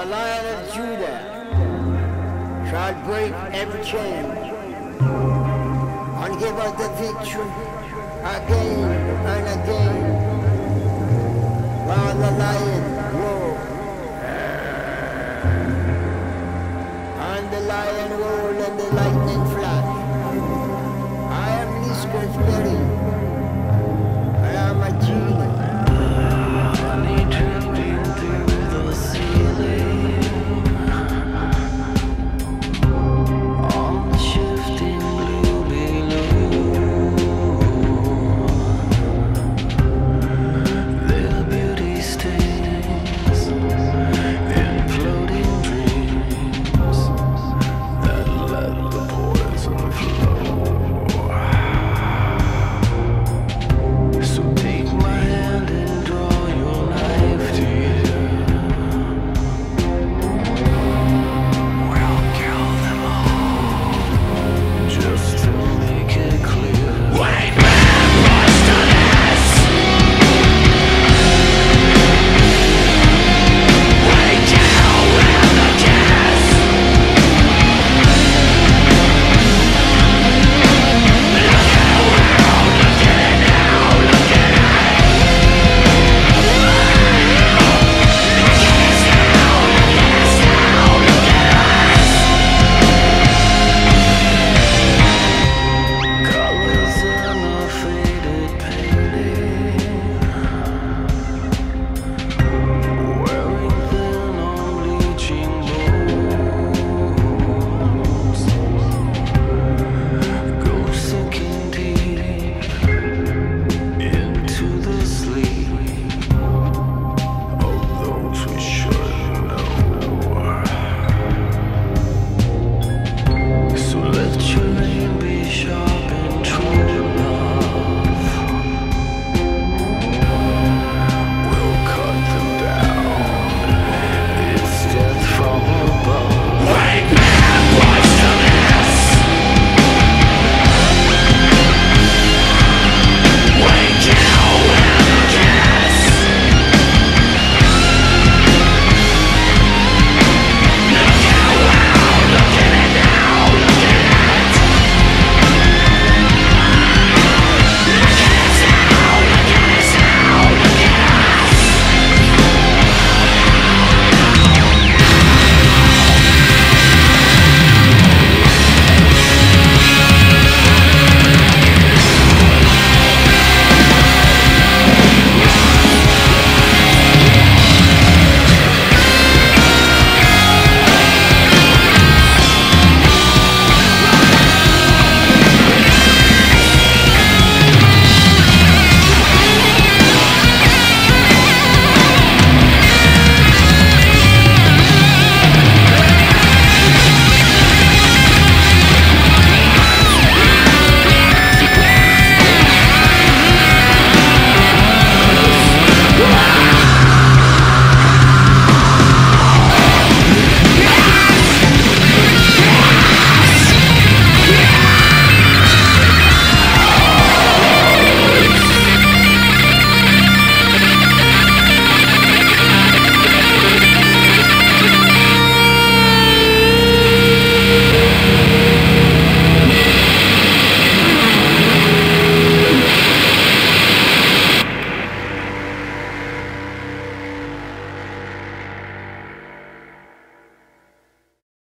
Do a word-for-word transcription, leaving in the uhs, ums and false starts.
The Lion of Judah shall break every chain and give us the victory again and again, while the lion roars. And the lion roars and the lightning flies.